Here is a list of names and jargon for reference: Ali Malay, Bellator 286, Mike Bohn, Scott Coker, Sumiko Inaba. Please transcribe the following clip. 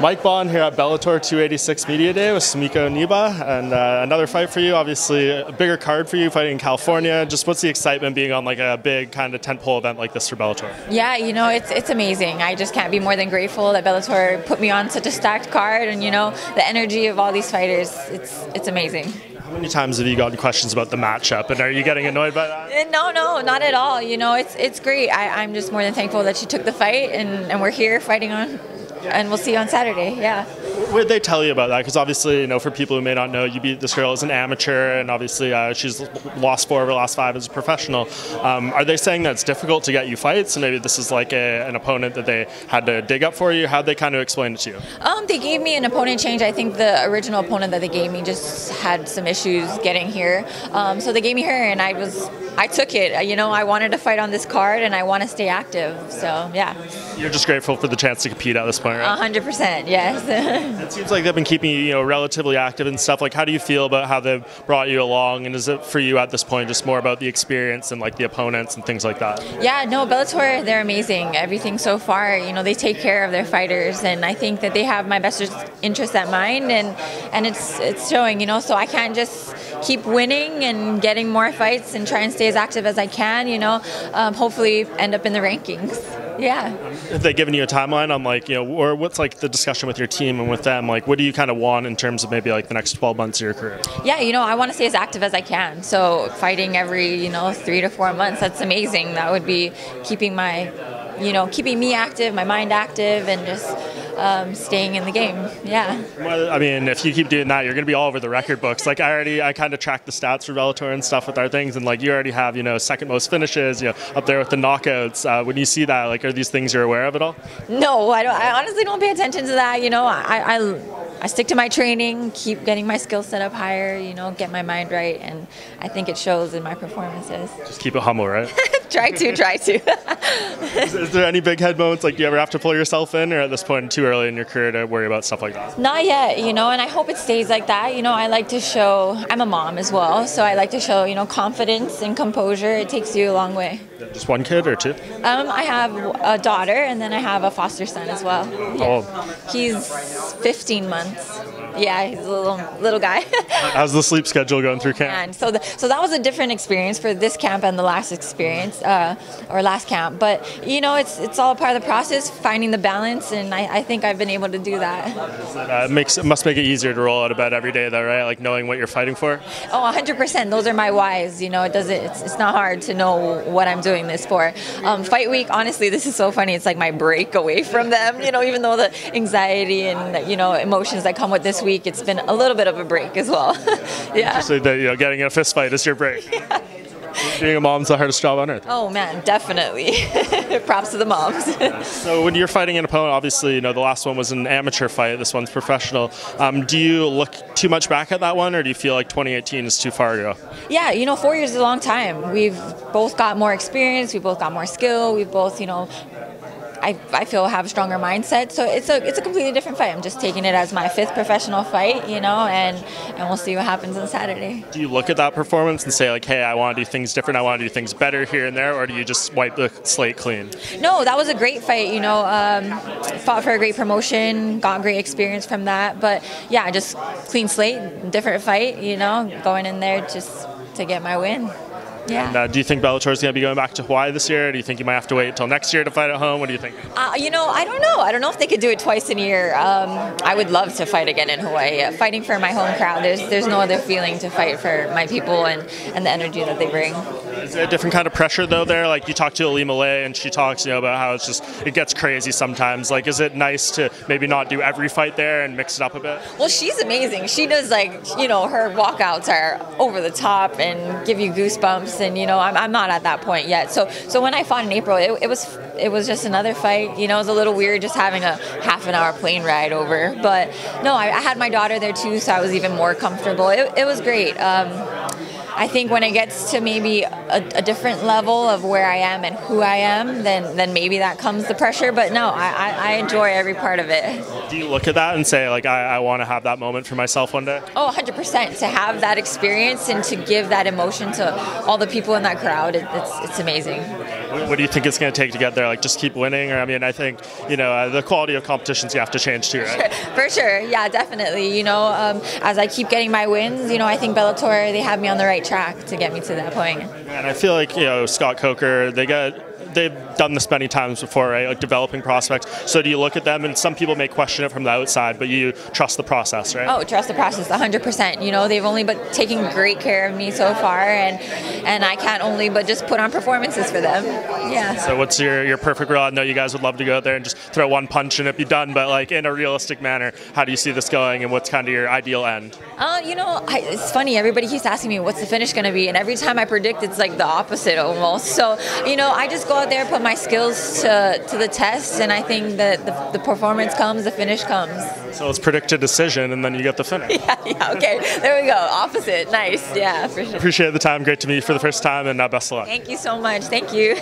Mike Bohn here at Bellator 286 Media Day with Sumiko Inaba, and another fight for you, obviously a bigger card for you, fighting in California. Just what's the excitement being on like a big kind of tentpole event like this for Bellator? Yeah, you know, it's amazing. I just can't be more than grateful that Bellator put me on such a stacked card, and you know, the energy of all these fighters, it's amazing. How many times have you gotten questions about the matchup, and are you getting annoyed by that? No, not at all. You know, it's great. I'm just more than thankful that she took the fight, and we're here fighting on, and we'll see you on Saturday, yeah. What did they tell you about that? Because obviously, you know, for people who may not know, you beat this girl as an amateur, and obviously she's lost 4 of her last 5 as a professional. Are they saying that it's difficult to get you fights, and maybe this is like an opponent that they had to dig up for you? How'd they kind of explain it to you? They gave me an opponent change. I think the original opponent that they gave me just had some issues getting here. So they gave me her, and I took it. You know, I wanted to fight on this card, and I want to stay active, so yeah. You're just grateful for the chance to compete at this point, right? 100%, yes. It seems like they've been keeping you, relatively active and stuff. Like, how do you feel about how they've brought you along? And is it for you at this point just more about the experience and like the opponents and things like that? Yeah, no, Bellator, they're amazing. Everything so far, you know, they take care of their fighters, and I think that they have my best interest at mind, and it's showing, you know. So I can't just keep winning and getting more fights and try and stay as active as I can, you know. Hopefully, end up in the rankings. Yeah. Have they given you a timeline on like, you know, or what's like the discussion with your team and with them? Like, what do you kind of want in terms of maybe like the next 12 months of your career? Yeah, you know, I want to stay as active as I can. So fighting every, you know, 3 to 4 months, that's amazing. That would be keeping my, you know, keeping me active, my mind active, and just staying in the game. Yeah. Well, I mean, if you keep doing that, you're going to be all over the record books. Like, I kind of track the stats for Bellator and stuff with our things, and like, you already have, you know, second most finishes, you know, up there with the knockouts. When you see that, like, are these things you're aware of at all? No, I honestly don't pay attention to that. You know, I stick to my training, keep getting my skill set up higher, you know, get my mind right, and I think it shows in my performances. Just keep it humble, right? Try to. Is there any big head moments? Like, do you ever have to pull yourself in, or at this point too early in your career to worry about stuff like that? Not yet, you know, and I hope it stays like that. You know, I like to show, I'm a mom as well, so I like to show, you know, confidence and composure. It takes you a long way. Just one kid or 2? I have a daughter, and then I have a foster son as well. Oh. He's 15 months. Yeah, he's a little guy. How's the sleep schedule going through camp? And so that was a different experience for this camp and the last experience, or last camp. But you know, it's all part of the process, finding the balance, and I think I've been able to do that. It must make it easier to roll out of bed every day, though, right? Like knowing what you're fighting for. Oh, 100%. Those are my whys. You know, it's not hard to know what I'm doing this for. Fight week, honestly, this is so funny. It's like my break away from them. You know, even though the anxiety and you know emotions that come with this week, it's been a little bit of a break as well. Yeah. So that, you know, getting in a fist fight is your break. Yeah. Being a mom's the hardest job on earth. Oh man, definitely. Props to the moms. So when you're fighting an opponent, obviously, you know, the last one was an amateur fight, this one's professional. Do you look too much back at that one, or do you feel like 2018 is too far ago? Yeah, you know, 4 years is a long time. We've both got more experience, we both got more skill, we both, you know, I feel have a stronger mindset, so it's a completely different fight. I'm just taking it as my 5th professional fight, you know, and we'll see what happens on Saturday. Do you look at that performance and say like, hey, I want to do things different, I want to do things better here and there, or do you just wipe the slate clean? No, that was a great fight, you know. Fought for a great promotion, got great experience from that, but yeah, just clean slate, different fight, you know, going in there just to get my win. Yeah. And, do you think Bellator is going to be going back to Hawaii this year? Or do you think you might have to wait until next year to fight at home? What do you think? You know, I don't know. I don't know if they could do it twice in a year. I would love to fight again in Hawaii. Fighting for my home crowd, there's no other feeling to fight for my people and the energy that they bring. Is there a different kind of pressure though there? Like you talk to Ali Malay and she talks, you know, about how it's just, it gets crazy sometimes. Like, is it nice to maybe not do every fight there and mix it up a bit? Well, she's amazing. She does like, you know, her walkouts are over the top and give you goosebumps. And you know, I'm not at that point yet. So when I fought in April, it was just another fight. You know, it was a little weird just having a half-an-hour plane ride over. But no, I had my daughter there too, so I was even more comfortable. It was great. I think when it gets to maybe a different level of where I am and who I am, then maybe that comes the pressure. But no, I enjoy every part of it. Do you look at that and say, like, I want to have that moment for myself one day? Oh, 100%. To have that experience and to give that emotion to all the people in that crowd, it's amazing. What do you think it's going to take to get there? Like, just keep winning? Or, I mean, I think, you know, the quality of competitions you have to change too, right? For sure. Yeah, definitely. You know, as I keep getting my wins, you know, I think Bellator, they have me on the right track to get me to that point. And I feel like, you know, Scott Coker, they've done this many times before, right? Like developing prospects. So do you look at them, and some people may question it from the outside, but you trust the process, right? Oh, trust the process 100%. You know, they've only but taken great care of me so far, and I can't only but just put on performances for them. Yeah. So what's your perfect rule? I know you guys would love to go out there and just throw one punch and it be done, but like in a realistic manner, how do you see this going, and what's kind of your ideal end? You know, it's funny, everybody keeps asking me what's the finish going to be, and every time I predict it's like the opposite almost. So, you know, I just go out there, put my skills to the test, and I think that the performance comes, the finish comes. So let's predict a decision, and then you get the finish. Yeah, okay, there we go, opposite, nice, yeah, for sure. Appreciate the time, great to meet you for the first time, and best of luck. Thank you so much, thank you.